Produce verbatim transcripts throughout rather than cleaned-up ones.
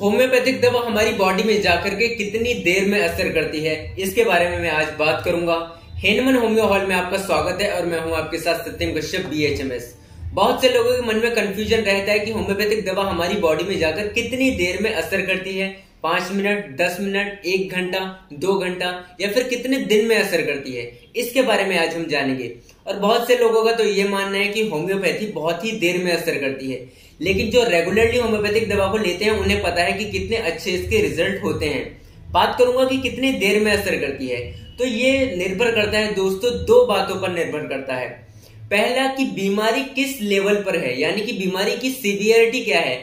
Homeopathic दवा हमारी body में जाकर के कितनी देर में असर करती है, इसके बारे में मैं आज बात करूंगा। हैनमन होम्यो हॉल में आपका स्वागत है और मैं हूं आपके साथ Satyam Kashyap B H M S. बहुत से लोगों के मन में कंफ्यूजन रहता है कि होम्योपैथिक दवा हमारी बॉडी में जाकर कितनी देर में असर करती है, पांच मिनट, दस मिनट, एक घंटा, दो घंटा या फिर कितने दिन में असर करती है, इसके बारे में आज हम जानेंगे। और बहुत से लोगों का तो ये मानना है कि होम्योपैथी बहुत ही देर में असर करती है, लेकिन जो रेगुलरली होम्योपैथिक दवा को लेते हैं उन्हें पता है कि कितने अच्छे इसके रिजल्ट होते हैं। बात करूंगा कि कितने देर में असर करती है, तो ये निर्भर करता है दोस्तों दो बातों पर निर्भर करता है। पहला कि बीमारी किस लेवल पर है, यानी कि बीमारी की सीवियरिटी क्या है,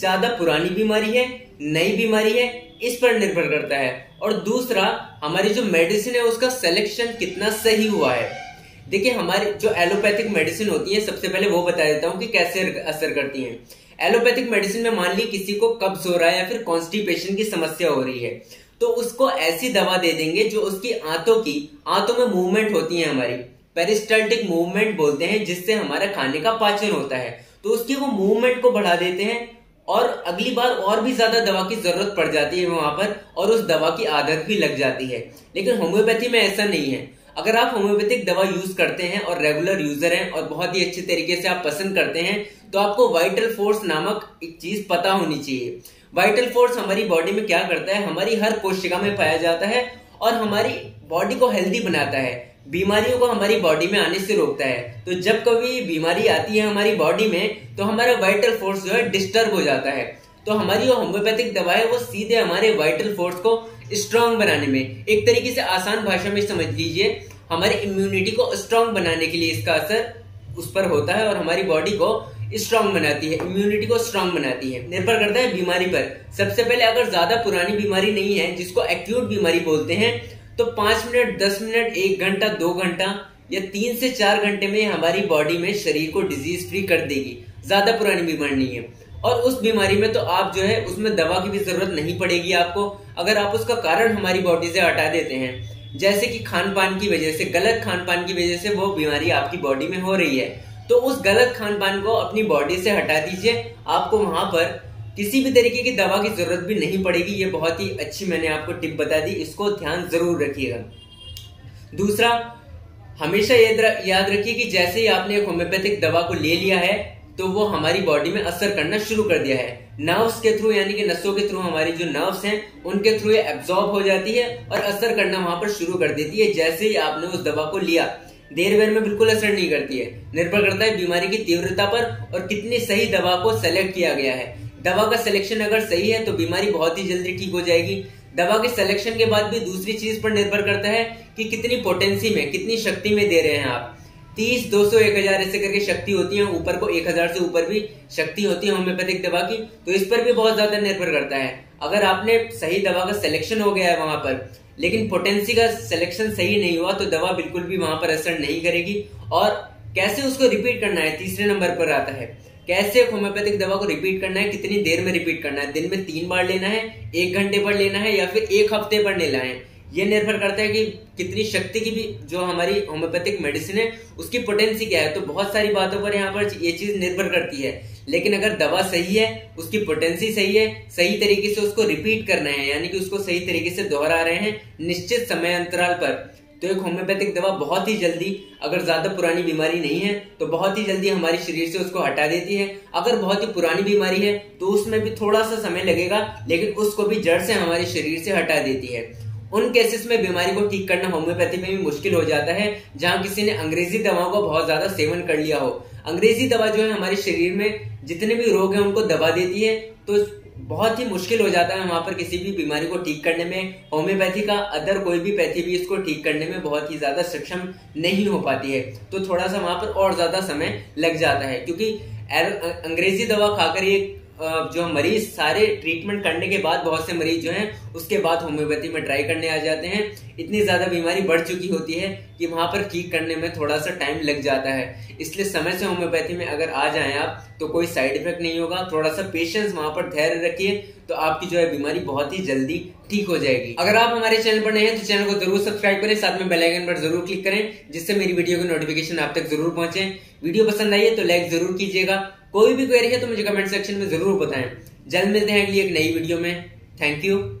ज्यादा पुरानी बीमारी है, नई बीमारी है, इस पर निर्भर करता है। और दूसरा, हमारी जो मेडिसिन है उसका सिलेक्शन कितना सही हुआ है। देखिए, हमारी जो एलोपैथिक मेडिसिन होती है, सबसे पहले वो बता देता हूँ कि कैसे असर करती हैं। एलोपैथिक मेडिसिन में मान लीजिए किसी को कब्ज हो रहा है या फिर कॉन्स्टिपेशन की समस्या हो रही है, तो उसको ऐसी दवा दे देंगे जो उसकी आंतों की आंतों में मूवमेंट होती है, हमारी पेरिस्टाल्टिक मूवमेंट बोलते हैं, जिससे हमारा खाने का पाचन होता है, तो उसकी वो मूवमेंट को बढ़ा देते हैं और अगली बार और भी ज्यादा दवा की जरूरत पड़ जाती है वहां पर, और उस दवा की आदत भी लग जाती है। लेकिन होम्योपैथी में ऐसा नहीं है। अगर आप होम्योपैथिक दवा यूज करते हैं और रेगुलर यूजर हैं और बहुत ही अच्छे तरीके से आप पसंद करते हैं, तो आपको वाइटल फोर्स नामक एक चीज पता होनी चाहिए। वाइटल फोर्स हमारी बॉडी में क्या करता है, हमारी हर कोशिका में पाया जाता है और हमारी बॉडी को हेल्दी बनाता है, बीमारियों को हमारी बॉडी में आने से रोकता है। तो जब कभी बीमारी आती है हमारी बॉडी में, तो हमारा वाइटल फोर्स जो है डिस्टर्ब हो जाता है। तो हमारी जो होम्योपैथिक दवा है वो सीधे हमारे वाइटल फोर्स को स्ट्रांग बनाने में, एक तरीके से आसान भाषा में समझ लीजिए, हमारी इम्यूनिटी को स्ट्रांग बनाने के लिए इसका असर उस पर होता है और हमारी बॉडी को स्ट्रांग बनाती है, इम्यूनिटी को स्ट्रांग बनाती है। निर्भर करता है बीमारी पर। सबसे पहले, अगर ज्यादा पुरानी बीमारी नहीं है, जिसको एक्यूट बीमारी बोलते हैं, तो पांच मिनट, दस मिनट, एक घंटा, दो घंटा या तीन से चार घंटे में हमारी बॉडी में शरीर को डिजीज फ्री कर देगी, ज्यादा पुरानी बीमारी नहीं है। और उस बीमारी में तो आप जो है उसमें दवा की भी जरूरत नहीं पड़ेगी आपको, अगर आप उसका कारण हमारी बॉडी से हटा देते हैं, जैसे कि खान पान की वजह से, गलत खान पान की वजह से वो बीमारी आपकी बॉडी में हो रही है, तो उस गलत खान पान को अपनी बॉडी से हटा दीजिए, आपको वहां पर किसी भी तरीके की दवा की जरूरत भी नहीं पड़ेगी। ये बहुत ही अच्छी मैंने आपको टिप बता दी, इसको ध्यान जरूर रखिएगा। दूसरा, हमेशा याद रखिए कि जैसे ही आपने एक होम्योपैथिक दवा को ले लिया है, तो वो हमारी बॉडी में असर करना शुरू कर दिया है। नर्व्स के थ्रू, यानी कि नसों के थ्रू, हमारी जो नर्व्स हैं उनके थ्रू ये एब्जॉर्ब हो जाती है और असर करना वहां पर शुरू कर देती है। जैसे ही आपने उस दवा को लिया, देर वेर में बिल्कुल असर नहीं करती है। निर्भर करता है बीमारी की तीव्रता पर और कितनी सही दवा को सेलेक्ट किया गया है। दवा का सिलेक्शन अगर सही है तो बीमारी बहुत ही जल्दी ठीक हो जाएगी। दवा के सिलेक्शन के बाद भी दूसरी चीज पर निर्भर करता है कि कितनी पोटेंसी में, कितनी शक्ति में दे रहे हैं आप। तीस, दो सौ, एक हजार ऐसे करके शक्ति होती है, ऊपर को एक हजार से ऊपर भी शक्ति होती है होम्योपैथिक दवा की, तो इस पर भी बहुत ज्यादा निर्भर करता है। अगर आपने सही दवा का सिलेक्शन हो गया है वहां पर, लेकिन पोटेंसी का सिलेक्शन सही नहीं हुआ, तो दवा बिल्कुल भी वहां पर असर नहीं करेगी। और कैसे उसको रिपीट करना है, तीसरे नंबर पर आता है। कैसे होम्योपैथिक दवा को रिपीट करना है, कितनी देर में रिपीट करना है, दिन में तीन बार लेना है, एक घंटे पर लेना है या फिर एक हफ्ते पर लेना है। ये निर्भर करता है कि कितनी शक्ति की भी जो हमारी होम्योपैथिक मेडिसिन है उसकी पोटेंसी क्या है। तो बहुत सारी बातों पर यहाँ पर ये चीज निर्भर करती है। लेकिन अगर दवा सही है, उसकी पोटेंसी सही है, सही तरीके से उसको रिपीट करना है, यानी कि उसको सही तरीके से दोहरा रहे हैं निश्चित समय अंतराल पर, तो एक होम्योपैथिक दवा बहुत ही जल्दी, अगर ज्यादा पुरानी बीमारी नहीं है तो बहुत ही जल्दी हमारे शरीर से उसको हटा देती है। अगर बहुत ही पुरानी बीमारी है तो उसमें भी थोड़ा सा समय लगेगा, लेकिन उसको भी जड़ से हमारे शरीर से हटा देती है। उन केसेस में बीमारी को ठीक करना होम्योपैथी में भी मुश्किल हो जाता है, जहां किसी ने अंग्रेजी दवाओं का बहुत ज्यादा सेवन कर लिया हो। अंग्रेजी दवा जो है हमारे शरीर में जितने भी रोग है उनको दबा देती है, तो बहुत ही मुश्किल हो जाता है वहां पर किसी भी बीमारी को ठीक करने में। होम्योपैथी का अदर कोई भी पैथी भी इसको ठीक करने में बहुत ही ज्यादा सक्षम नहीं हो पाती है, तो थोड़ा सा वहां पर और ज्यादा समय लग जाता है, क्योंकि अंग्रेजी दवा खाकर ये जो मरीज सारे ट्रीटमेंट करने के बाद, बहुत से मरीज जो हैं उसके बाद होम्योपैथी में ट्राई करने आ जाते हैं। इतनी ज्यादा बीमारी बढ़ चुकी होती है कि वहां पर ठीक करने में थोड़ा सा टाइम लग जाता है। इसलिए समय से होम्योपैथी में अगर आ जाएं आप, तो कोई साइड इफेक्ट नहीं होगा। थोड़ा सा पेशेंस वहां पर धैर्य रखिए, तो आपकी जो है बीमारी बहुत ही जल्दी ठीक हो जाएगी। अगर आप हमारे चैनल पर नए हैं तो चैनल को जरूर सब्सक्राइब करें, साथ में बेल आइकन पर जरूर क्लिक करें, जिससे मेरी वीडियो की नोटिफिकेशन आप तक जरूर पहुंचे। वीडियो पसंद आई है तो लाइक जरूर कीजिएगा। कोई भी क्वेरी है तो मुझे कमेंट सेक्शन में जरूर बताएं। जल्द मिलते हैं अगली एक नई वीडियो में। Thank you.